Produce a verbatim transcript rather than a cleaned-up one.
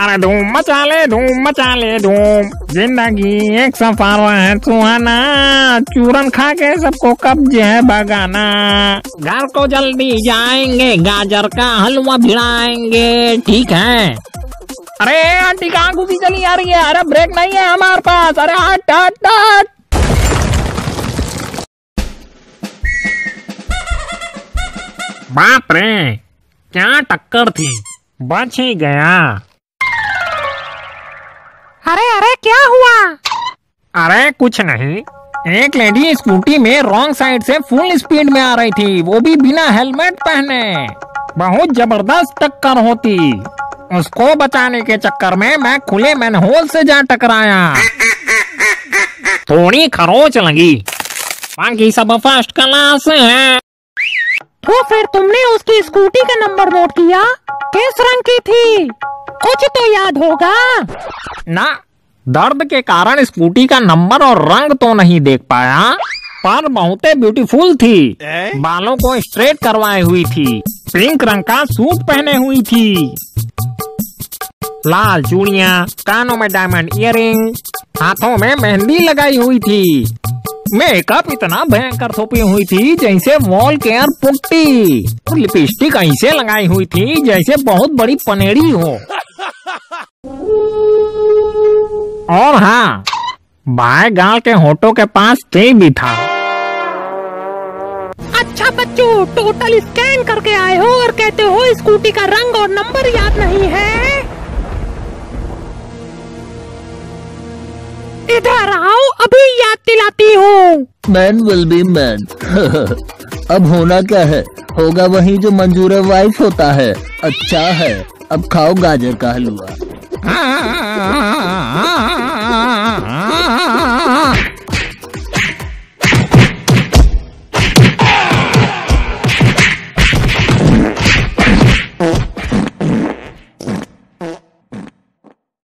अरे धूम मचा ले धूम मचा ले धूम, जिंदगी एक सफारा है सुहाना, चूरन खा के सबको कब्जे है भगाना। घर को जल्दी जाएंगे, गाजर का हलवा भिड़ाएंगे, ठीक है। अरे आंटी कहाँ घुसी चली आ रही है, अरे ब्रेक नहीं है हमारे पास, अरे हट हट हट। बाप रे क्या टक्कर थी, बच ही गया। अरे अरे क्या हुआ? अरे कुछ नहीं, एक लेडी स्कूटी में रॉन्ग साइड से फुल स्पीड में आ रही थी, वो भी बिना हेलमेट पहने। बहुत जबरदस्त टक्कर होती, उसको बचाने के चक्कर में मैं खुले मैनहोल से जा टकराया। थोड़ी खरोच लगी, बाकी सब फर्स्ट क्लास है। तो फिर तुमने उसकी स्कूटी का नंबर नोट किया? किस रंग की थी, कुछ तो याद होगा ना? दर्द के कारण स्कूटी का नंबर और रंग तो नहीं देख पाया, पर बहुत ब्यूटीफुल थी। बालों को स्ट्रेट करवाई हुई थी, पिंक रंग का सूट पहने हुई थी, लाल चूड़ियाँ, कानों में डायमंड इयररिंग, हाथों में मेहंदी लगाई हुई थी। मेकअप इतना भयंकर थोपी हुई थी जैसे वॉल केयर पुट्टी, और लिपस्टिक ऐसे लगाई हुई थी जैसे बहुत बड़ी पनेरी हो। और हाँ, बाएं गाल के होठों के पास तेल भी था। अच्छा बच्चों, टोटल स्कैन करके आए हो और कहते हो स्कूटी का रंग और नंबर याद नहीं है? इधर आओ, अभी याद दिलाती हूँ। Man will be man. अब होना क्या है, होगा वही जो मंजूर वाइफ होता है। अच्छा है, अब खाओ गाजर का हलवा।